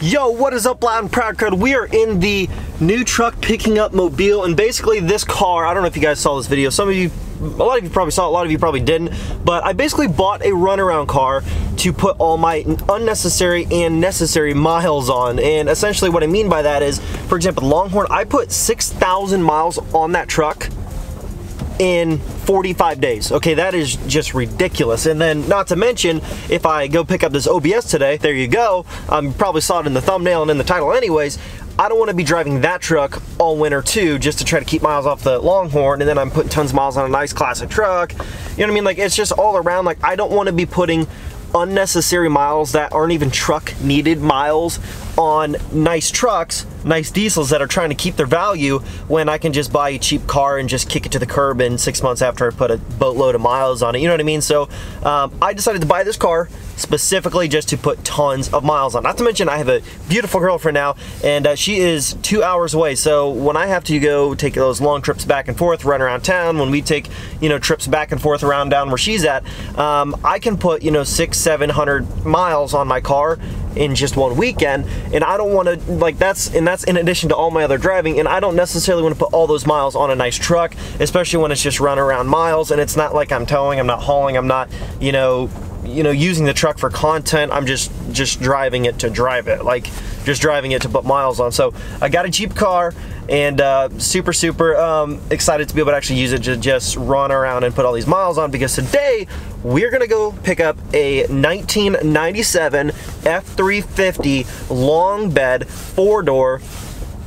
Yo, what is up, loud and proud crowd? We are in the new truck picking up Mobile, and basically this car, I don't know if you guys saw this video, some of you, a lot of you probably saw it, a lot of you probably didn't, but I basically bought a runaround car to put all my unnecessary and necessary miles on. And essentially what I mean by that is, for example, Longhorn, I put 6,000 miles on that truck in 45 days. Okay, that is just ridiculous. And then not to mention, if I go pick up this OBS today, there you go, you probably saw it in the thumbnail and in the title anyways, I don't want to be driving that truck all winter too, just to try to keep miles off the Longhorn, and then I'm putting tons of miles on a nice classic truck. You know what I mean? Like, it's just all around, like, I don't want to be putting unnecessary miles that aren't even truck needed miles on nice trucks, nice diesels that are trying to keep their value, when I can just buy a cheap car and just kick it to the curb in 6 months after I put a boatload of miles on it. You know what I mean? So I decided to buy this car specifically just to put tons of miles on. Not to mention, I have a beautiful girlfriend now, and she is 2 hours away. So when I have to go take those long trips back and forth, run around town, when we take, you know, trips back and forth around down where she's at, I can put, you know, 600-700 miles on my car in just one weekend, and I don't want to, like, that's in addition to all my other driving, and I don't necessarily want to put all those miles on a nice truck, especially when it's just run around miles, and it's not like I'm towing, I'm not hauling, I'm not, you know, using the truck for content. I'm just driving it to drive it, like just driving it to put miles on. So I got a cheap car, and super excited to be able to actually use it to just run around and put all these miles on, because today we're gonna go pick up a 1997 F350 long bed four-door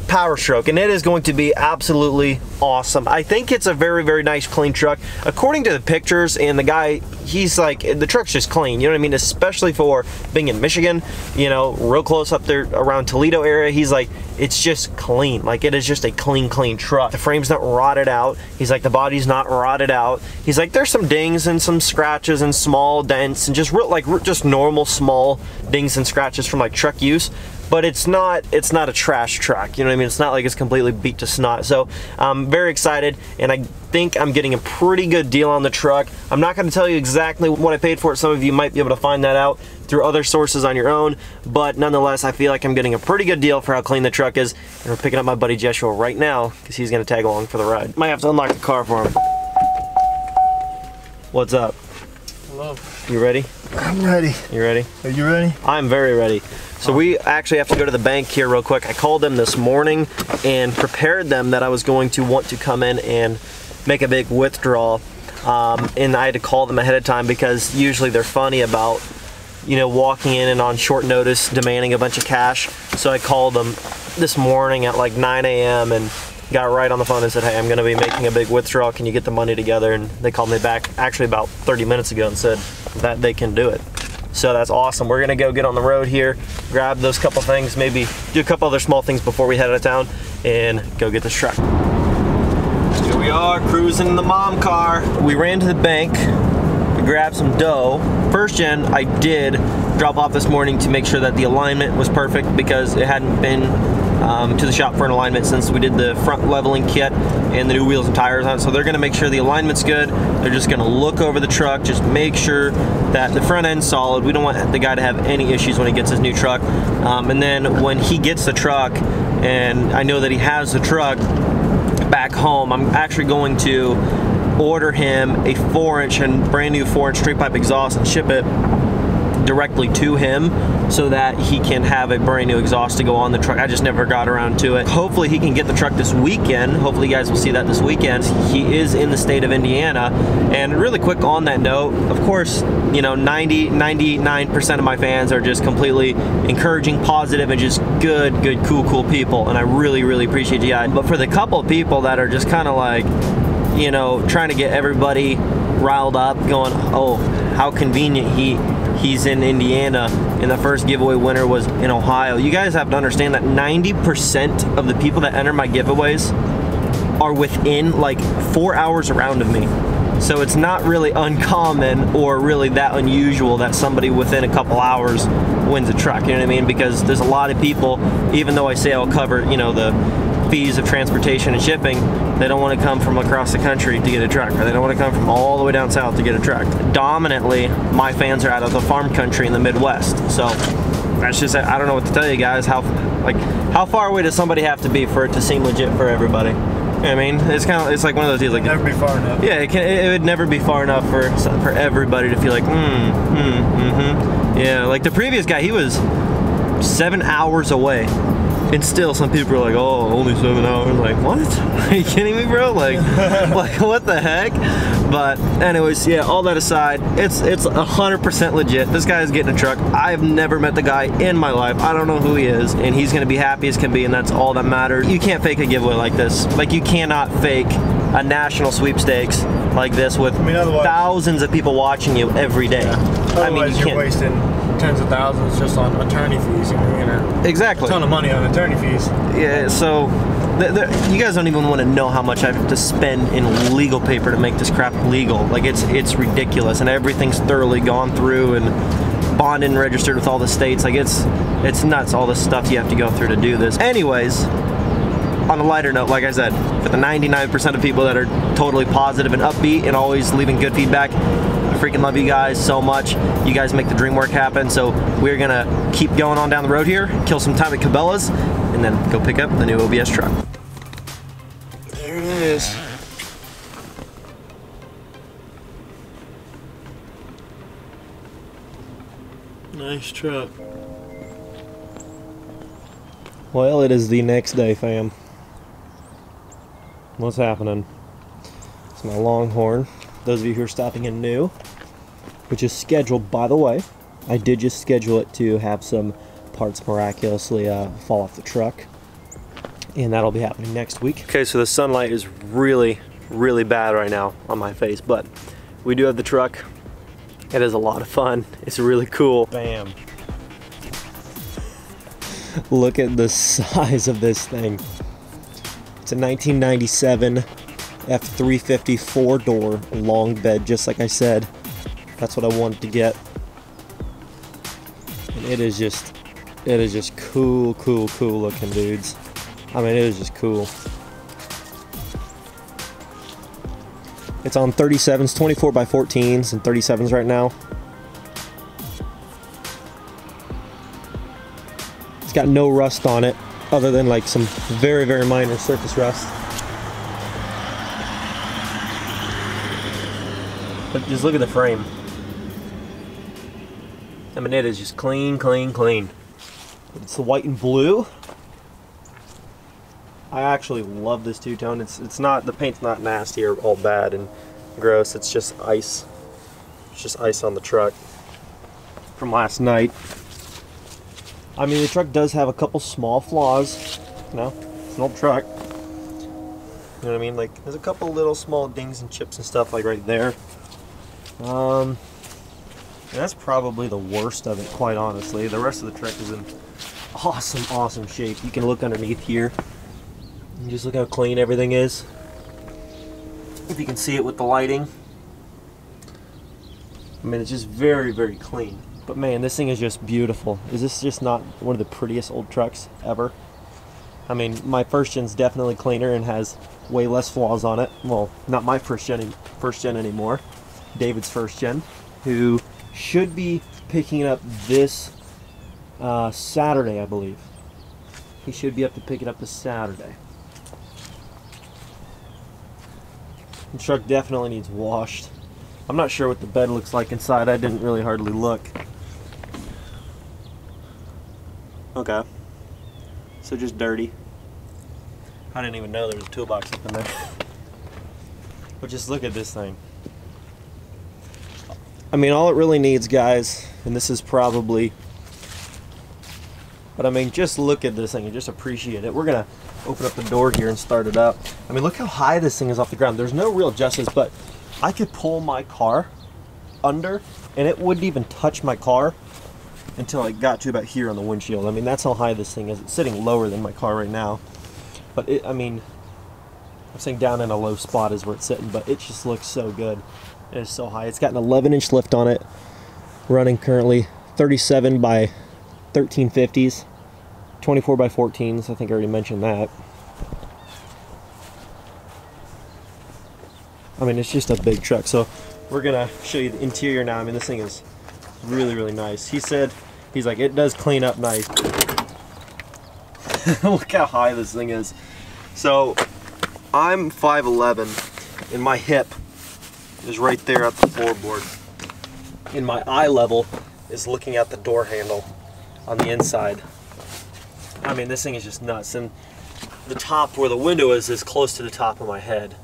Powerstroke, and it is going to be absolutely awesome. I think it's a very, very nice clean truck. According to the pictures and the guy, he's like, the truck's just clean, you know what I mean? Especially for being in Michigan, you know, real close up there around Toledo area, he's like, it's just clean. Like, it is just a clean, clean truck. The frame's not rotted out. He's like, the body's not rotted out. He's like, there's some dings and some scratches and small dents and just real, like, just normal small dings and scratches from like truck use. But it's not a trash truck, you know what I mean? It's not like it's completely beat to snot. So I'm very excited, and I think I'm getting a pretty good deal on the truck. I'm not gonna tell you exactly what I paid for it. Some of you might be able to find that out through other sources on your own, but nonetheless, I feel like I'm getting a pretty good deal for how clean the truck is, and we're picking up my buddy Joshua right now, because he's gonna tag along for the ride. Might have to unlock the car for him. What's up? Hello. You ready? I'm ready. You ready? Are you ready? I'm very ready. So we actually have to go to the bank here real quick. I called them this morning and prepared them that I was going to want to come in and make a big withdrawal. And I had to call them ahead of time, because usually they're funny about, you know, walking in and on short notice demanding a bunch of cash. So I called them this morning at like 9 a.m. and got right on the phone and said, hey, I'm gonna be making a big withdrawal. Can you get the money together? And they called me back actually about 30 minutes ago and said that they can do it. So that's awesome. We're gonna go get on the road here, grab those couple things, maybe do a couple other small things before we head out of town, and go get this truck. Here we are, cruising in the mom car. We ran to the bank to grab some dough. First gen, I did drop off this morning to make sure that the alignment was perfect, because it hadn't been to the shop for an alignment since we did the front leveling kit and the new wheels and tires on it. So they're gonna make sure the alignment's good. They're just gonna look over the truck, just make sure that the front end's solid. We don't want the guy to have any issues when he gets his new truck. And then when he gets the truck, and I know that he has the truck back home, I'm actually going to order him a 4-inch and brand new 4-inch straight pipe exhaust and ship it directly to him, so that he can have a brand new exhaust to go on the truck. I just never got around to it. Hopefully he can get the truck this weekend. Hopefully you guys will see that this weekend. He is in the state of Indiana. And really quick on that note, of course, you know, 99% of my fans are just completely encouraging, positive, and just good, cool people. And I really appreciate you guys. But for the couple of people that are just kind of like, you know, trying to get everybody riled up, going, oh, how convenient he's in Indiana, and the first giveaway winner was in Ohio. You guys have to understand that 90% of the people that enter my giveaways are within like 4 hours around of me. So it's not really uncommon or really that unusual that somebody within a couple hours wins a truck, you know what I mean? Because there's a lot of people, even though I say I'll cover, you know, the fees of transportation and shipping, they don't want to come from across the country to get a truck, or they don't want to come from all the way down south to get a truck. Dominantly, my fans are out of the farm country in the Midwest. So that's just, I don't know what to tell you guys. How far away does somebody have to be for it to seem legit for everybody? You know what I mean, it's kind of, it's like one of those deals. Like, never be far enough. Yeah, it would never be far enough for everybody to feel like, yeah. Like the previous guy, he was 7 hours away. And still, some people are like, "Oh, only 7 hours." Like, what? Are you kidding me, bro? Like, like, what the heck? But, anyways, yeah. All that aside, it's 100% legit. This guy is getting a truck. I've never met the guy in my life. I don't know who he is, and he's gonna be happy as can be, and that's all that matters. You can't fake a giveaway like this. Like, you cannot fake a national sweepstakes like this with thousands of people watching you every day. Yeah. Otherwise, you're wasting tens of thousands just on attorney fees. Exactly. A ton of money on attorney fees. Yeah, so you guys don't even want to know how much I have to spend in legal paper to make this crap legal. Like, it's ridiculous, and everything's thoroughly gone through and bonded and registered with all the states. Like, it's nuts, all the stuff you have to go through to do this. Anyways, on a lighter note, like I said, for the 99% of people that are totally positive and upbeat and always leaving good feedback, freaking love you guys so much. You guys make the dream work happen, so we're gonna keep going on down the road here, kill some time at Cabela's, and then go pick up the new OBS truck. There it is. Nice truck. Well, it is the next day, fam. What's happening? It's my Longhorn. Those of you who are stopping in new, which is scheduled, by the way, I did just schedule it to have some parts miraculously fall off the truck, and that'll be happening next week. Okay, so the sunlight is really, really bad right now on my face, but we do have the truck. It is a lot of fun. It's really cool. Bam. Look at the size of this thing. It's a 1997 F350 four-door long bed, just like I said. That's what I wanted to get, and it is just cool looking, dudes. I mean, it is just cool. It's on 37s, 24x14s and 37s right now. It's got no rust on it other than like some very, very minor surface rust. But just look at the frame. I mean, it is just clean. It's the white and blue. I actually love this two-tone. It's not, the paint's not nasty or all bad and gross. It's just ice. It's just ice on the truck from last night. I mean, the truck does have a couple small flaws. You know, it's an old truck. You know what I mean? Like, there's a couple little small dings and chips and stuff like right there. That's probably the worst of it, quite honestly. The rest of the truck is in awesome shape. You can look underneath here and just look how clean everything is. If you can see it with the lighting. I mean, it's just very, very clean. But man, this thing is just beautiful. Is this just not one of the prettiest old trucks ever? I mean, my first gen's definitely cleaner and has way less flaws on it. Well, not my first gen anymore. David's first gen, who should be picking it up this Saturday, I believe. He should be up to pick it up this Saturday. The truck definitely needs washed. I'm not sure what the bed looks like inside. I didn't really hardly look. Okay. So just dirty. I didn't even know there was a toolbox up in there. But just look at this thing. I mean, all it really needs, guys, and this is probably, but I mean, just look at this thing and just appreciate it. We're gonna open up the door here and start it up. I mean, look how high this thing is off the ground. There's no real adjustments, but I could pull my car under and it wouldn't even touch my car until it got to about here on the windshield. I mean, that's how high this thing is. It's sitting lower than my car right now, but it, I mean, I'm saying down in a low spot is where it's sitting, but it just looks so good. It is so high. It's got an 11-inch lift on it, running currently 37x 1350s, 24x14s. I think I already mentioned that. I mean, it's just a big truck. So we're gonna show you the interior now. I mean, this thing is really, really nice. He said He's like, it does clean up nice. Look how high this thing is. So I'm 5'11", and my hip is right there at the floorboard. And my eye level is looking at the door handle on the inside. I mean, this thing is just nuts. And the top where the window is close to the top of my head.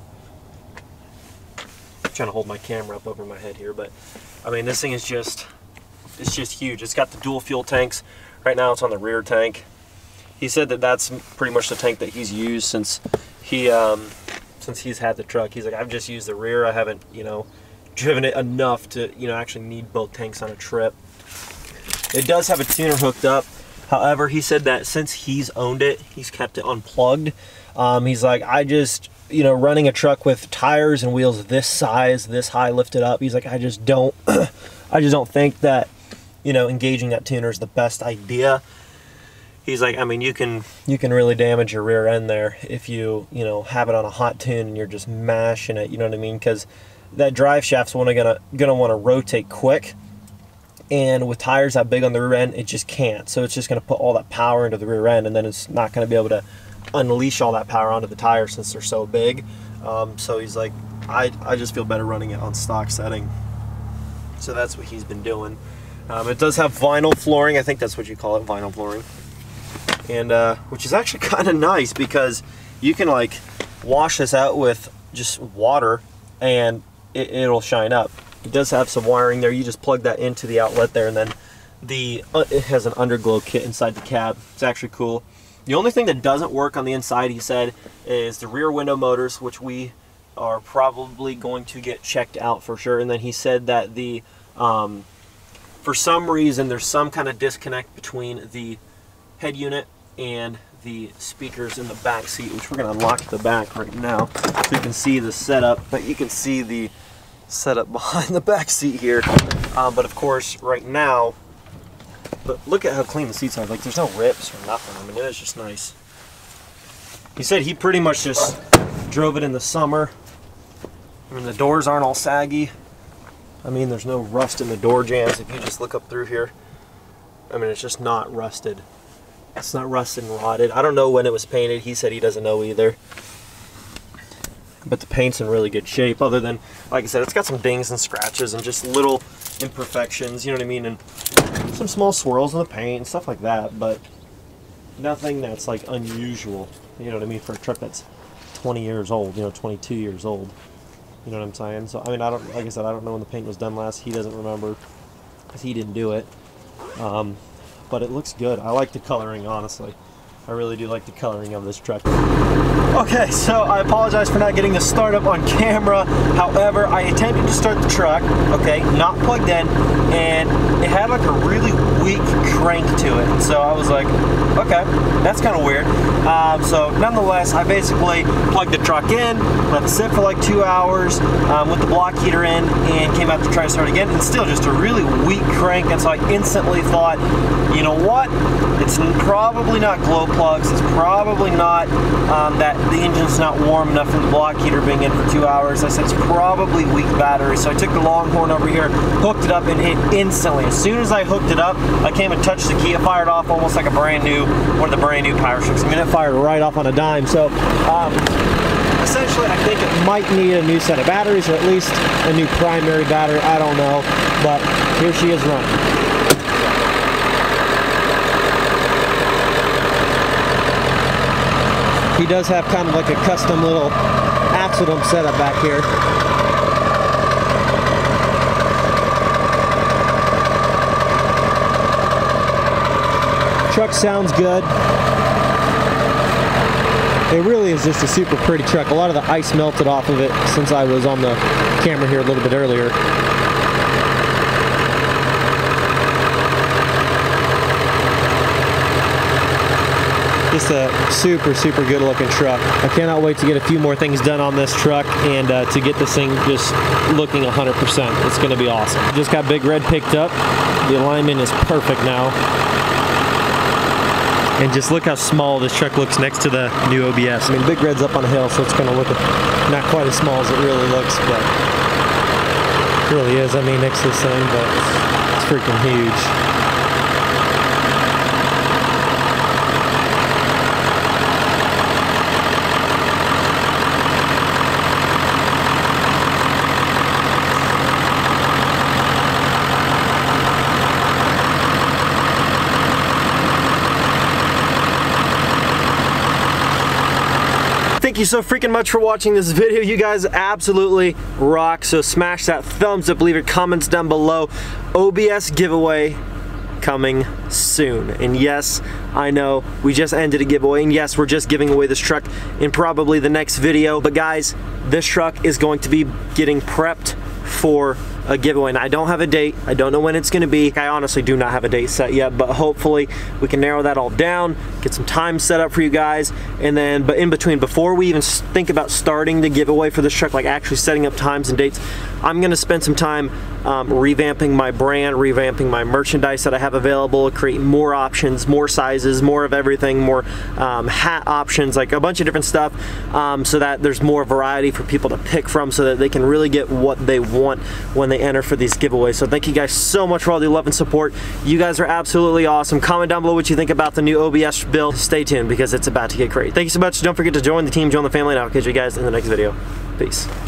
I'm trying to hold my camera up over my head here, but I mean, this thing is just, it's just huge. It's got the dual fuel tanks. Right now it's on the rear tank. He said that that's pretty much the tank that he's used since he since he's had the truck. He's like, I've just used the rear. I haven't, you know, driven it enough to, you know, actually need both tanks on a trip. It does have a tuner hooked up. However, he said that since he's owned it, he's kept it unplugged. He's like, I just, you know, running a truck with tires and wheels this size, this high lifted up, he's like, I just don't think that, you know, engaging that tuner is the best idea. He's like, I mean, you can really damage your rear end there if you, you know, have it on a hot tune and you're just mashing it, you know what I mean? Because that drive shaft's gonna want to rotate quick. And with tires that big on the rear end, it just can't. So it's just going to put all that power into the rear end, and then it's not going to be able to unleash all that power onto the tires since they're so big. So he's like, I just feel better running it on stock setting. So that's what he's been doing. It does have vinyl flooring. I think that's what you call it, vinyl flooring. And which is actually kind of nice because you can like wash this out with just water and it'll shine up. It does have some wiring there. You just plug that into the outlet there, and then the it has an underglow kit inside the cab. It's actually cool. The only thing that doesn't work on the inside, he said, is the rear window motors, which we are probably going to get checked out for sure. And then he said that the for some reason there's some kind of disconnect between the head unit and the speakers in the back seat, which we're going to unlock the back right now so you can see the setup. But you can see the set up behind the back seat here, but of course right now, but look at how clean the seats are. Like, there's no rips or nothing. I mean, it is just nice. He said he pretty much just drove it in the summer. I mean, the doors aren't all saggy. I mean, there's no rust in the door jams. If you just look up through here, I mean, it's just not rusted. It's not rusted and rotted. I don't know when it was painted. He said he doesn't know either. But the paint's in really good shape, other than, like I said, it's got some dings and scratches and just little imperfections, you know what I mean, and some small swirls in the paint and stuff like that, but nothing that's like unusual, you know what I mean, for a truck that's 20 years old, you know, 22 years old, you know what I'm saying? So I mean, I don't, like I said, I don't know when the paint was done last. He doesn't remember because he didn't do it, but it looks good. I like the coloring, honestly. I really do like the coloring of this truck. Okay, so I apologize for not getting the start up on camera. However, I attempted to start the truck, okay, not plugged in, and it had like a really weak crank to it. So I was like, okay, that's kind of weird. So nonetheless, I basically plugged the truck in, let it sit for like 2 hours with the block heater in, and came out to try to start again. And still just a really weak crank. And so I instantly thought, you know what? It's probably not glow plugs. It's probably not that the engine's not warm enough from the block heater being in for 2 hours. I said it's probably weak battery. So I took the Longhorn over here, hooked it up, and it instantly, as soon as I hooked it up, I came and touched the key. It fired off almost like a brand new, one of the brand new Powerstrokes. I mean, it fired right off on a dime. So essentially, I think it might need a new set of batteries, or at least a new primary battery. I don't know, but here she is running. He does have kind of like a custom little axle dump setup back here. Truck sounds good. It really is just a super pretty truck. A lot of the ice melted off of it since I was on the camera here a little bit earlier. Just a super, super good looking truck. I cannot wait to get a few more things done on this truck and to get this thing just looking 100%. It's going to be awesome. Just got Big Red picked up. The alignment is perfect now. And just look how small this truck looks next to the new OBS. I mean, Big Red's up on a hill, so it's going to look not quite as small as it really looks, but it really is. I mean, next to this thing, but it's freaking huge. Thank you so freaking much for watching this video. You guys absolutely rock. So smash that thumbs up, leave your comments down below. OBS giveaway coming soon. And yes, I know we just ended a giveaway, and yes, we're just giving away this truck in probably the next video. But guys, this truck is going to be getting prepped for a giveaway, and I don't have a date. I don't know when it's gonna be. I honestly do not have a date set yet, but hopefully we can narrow that all down, get some time set up for you guys, and then, but in between, before we even think about starting the giveaway for this truck, like actually setting up times and dates, I'm gonna spend some time revamping my brand, revamping my merchandise that I have available, create more options, more sizes, more of everything, more hat options, like a bunch of different stuff, so that there's more variety for people to pick from, so that they can really get what they want when they enter for these giveaways. So thank you guys so much for all the love and support. You guys are absolutely awesome. Comment down below what you think about the new OBS build. Stay tuned because it's about to get great. Thank you so much. Don't forget to join the team, join the family, and I'll catch you guys in the next video. Peace.